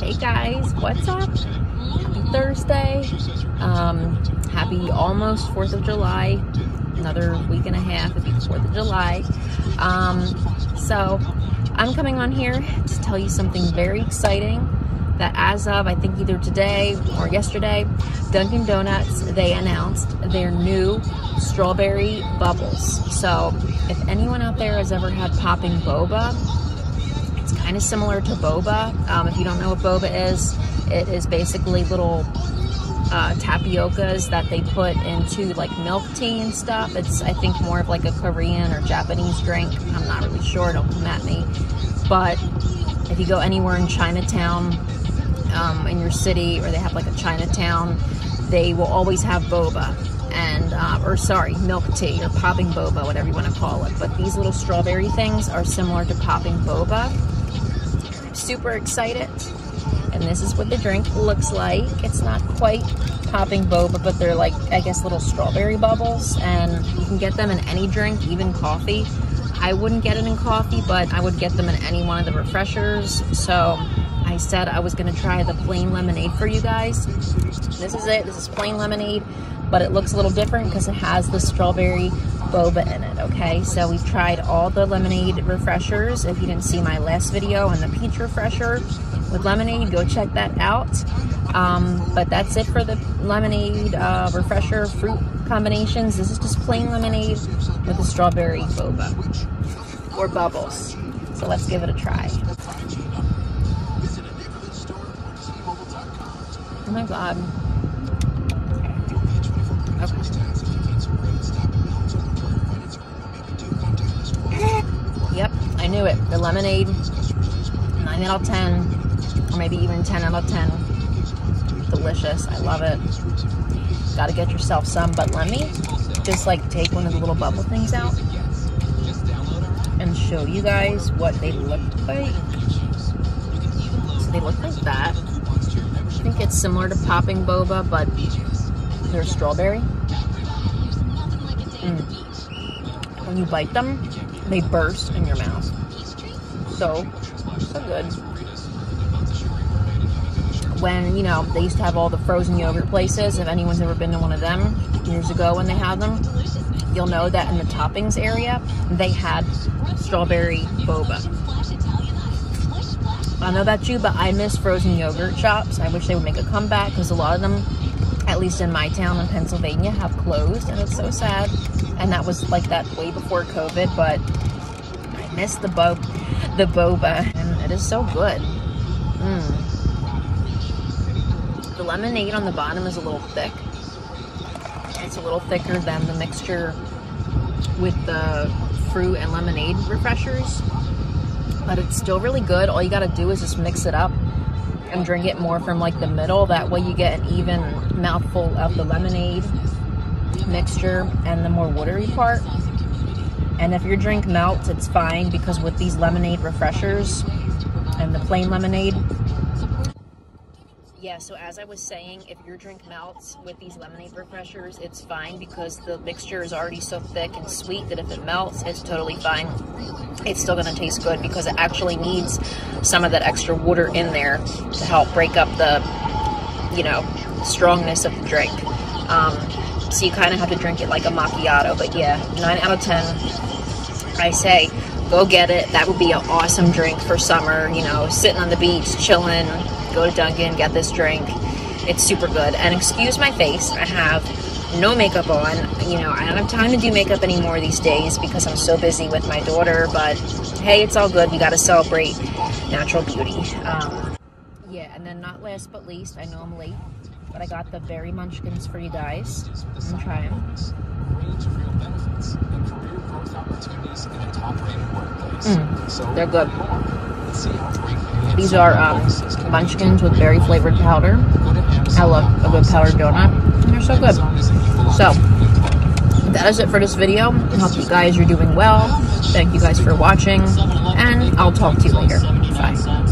Hey guys, what's up? Happy Thursday. Happy almost 4th of July. Another week and a half, it'll be 4th of July. So I'm coming on here to tell you something very exciting that as of, I think either today or yesterday, Dunkin' Donuts, they announced their new strawberry bubbles. So if anyone out there has ever had popping boba, it's kind of similar to boba. If you don't know what boba is, it is basically little tapiocas that they put into like milk tea and stuff. It's, I think, more of like a Korean or Japanese drink. I'm not really sure, don't come at me. But if you go anywhere in Chinatown, in your city, or they have like a Chinatown, they will always have boba and, milk tea or popping boba, whatever you want to call it. But these little strawberry things are similar to popping boba. Super excited. And this is what the drink looks like. It's not quite popping boba, but they're like, I guess, little strawberry bubbles, and you can get them in any drink, even coffee. I wouldn't get it in coffee, but I would get them in any one of the refreshers. So I said I was gonna try the plain lemonade for you guys. This is it, this is plain lemonade, but it looks a little different because it has the strawberry boba in it, okay? So we've tried all the lemonade refreshers. If you didn't see my last video on the peach refresher with lemonade, go check that out. But that's it for the lemonade refresher fruit combinations. This is just plain lemonade with a strawberry boba or bubbles. So let's give it a try. Oh my God. Okay. Yep, I knew it. The lemonade, 9 out of 10. Or maybe even 10 out of 10. Delicious, I love it. Gotta get yourself some, but let me just like take one of the little bubble things out and show you guys what they look like. So they look like that. I think it's similar to popping boba, but they're strawberry. When you bite them, they burst in your mouth. So good. When, you know, they used to have all the frozen yogurt places. If anyone's ever been to one of them years ago when they had them, you'll know that in the toppings area, they had strawberry boba. I don't know about you, but I miss frozen yogurt shops. I wish they would make a comeback because a lot of them, at least in my town in Pennsylvania, have closed, and it's so sad. And that was like that way before COVID, but I miss the boba, and it is so good. The lemonade on the bottom is a little thick. It's a little thicker than the mixture with the fruit and lemonade refreshers, but it's still really good. All you gotta do is just mix it up and drink it more from like the middle. That way you get an even mouthful of the lemonade mixture and the more watery part. And if your drink melts, it's fine, because with these lemonade refreshers and the plain lemonade, yeah, so as I was saying, if your drink melts with these lemonade refreshers, it's fine, because the mixture is already so thick and sweet that if it melts, it's totally fine. It's still going to taste good because it actually needs some of that extra water in there to help break up the, you know, strongness of the drink. So you kind of have to drink it like a macchiato. But yeah, 9 out of 10, I say go get it. That would be an awesome drink for summer, you know, sitting on the beach, chilling. Go to Dunkin', get this drink. It's super good. And excuse my face, I have no makeup on. You know, I don't have time to do makeup anymore these days because I'm so busy with my daughter, but hey, it's all good. We gotta celebrate natural beauty. Yeah, and then not last but least, I know I'm late, but I got the berry munchkins for you guys. I'm trying. They're good. These are munchkins with berry flavored powder. I love a good powdered donut. And they're so good. So that is it for this video. I hope you guys are doing well. Thank you guys for watching, and I'll talk to you later. Bye.